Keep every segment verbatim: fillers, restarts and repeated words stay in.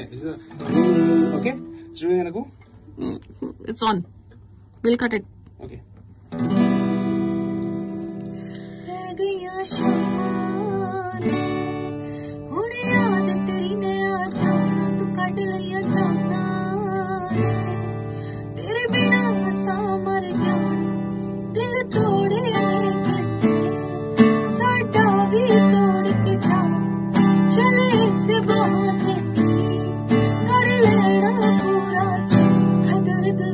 Okay, is the okay? Should we gonna go? It's on. We'll cut it. Okay.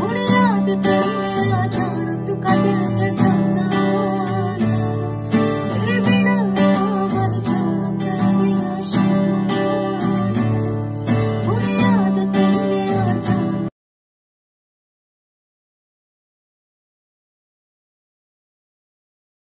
hun yaad teri